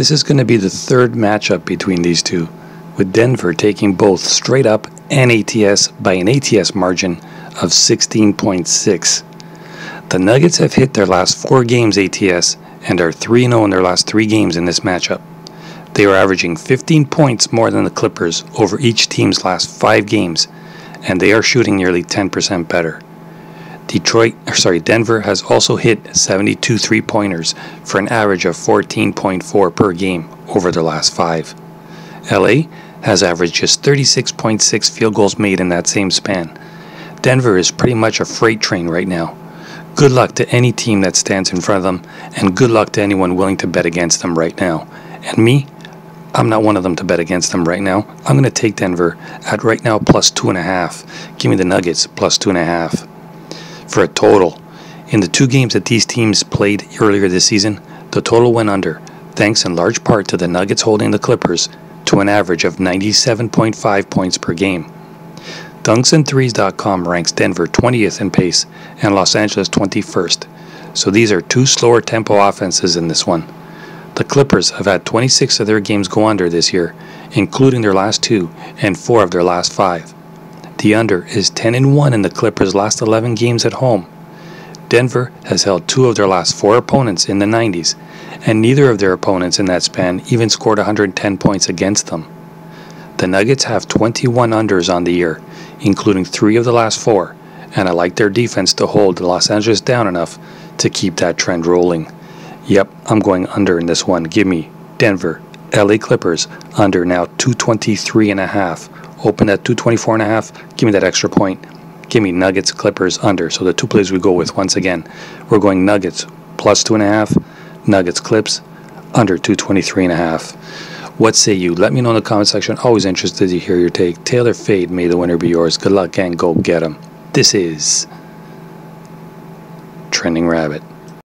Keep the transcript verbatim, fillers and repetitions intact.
This is going to be the third matchup between these two, with Denver taking both straight up and A T S by an A T S margin of sixteen point six. The Nuggets have hit their last four games A T S and are three and oh in their last three games in this matchup. They are averaging fifteen points more than the Clippers over each team's last five games, and they are shooting nearly ten percent better. Detroit, or sorry, Denver has also hit seventy-two three-pointers for an average of fourteen point four per game over their last five. L A has averaged just thirty-six point six field goals made in that same span. Denver is pretty much a freight train right now. Good luck to any team that stands in front of them, and good luck to anyone willing to bet against them right now. And me, I'm not one of them to bet against them right now. I'm going to take Denver at right now plus two and a half. Give me the Nuggets plus two and a half. For a total, in the two games that these teams played earlier this season, the total went under, thanks in large part to the Nuggets holding the Clippers to an average of ninety-seven point five points per game. Dunks and threes dot com ranks Denver twentieth in pace and Los Angeles twenty-first, so these are two slower tempo offenses in this one. The Clippers have had twenty-six of their games go under this year, including their last two and four of their last five. The under is ten and one in the Clippers' last eleven games at home. Denver has held two of their last four opponents in the nineties, and neither of their opponents in that span even scored one hundred ten points against them. The Nuggets have twenty-one unders on the year, including three of the last four, and I like their defense to hold Los Angeles down enough to keep that trend rolling. Yep, I'm going under in this one. Give me Denver, L A Clippers, under now two twenty-three and a half. Open at two twenty-four and a half. Give me that extra point. Give me Nuggets, Clippers, under. So the two plays we go with once again. We're going Nuggets plus two and a half. Nuggets, Clips, under two twenty-three and a half. What say you? Let me know in the comment section. Always interested to hear your take. Taylor Fade, may the winner be yours. Good luck and go get him. This is Trending Rabbit.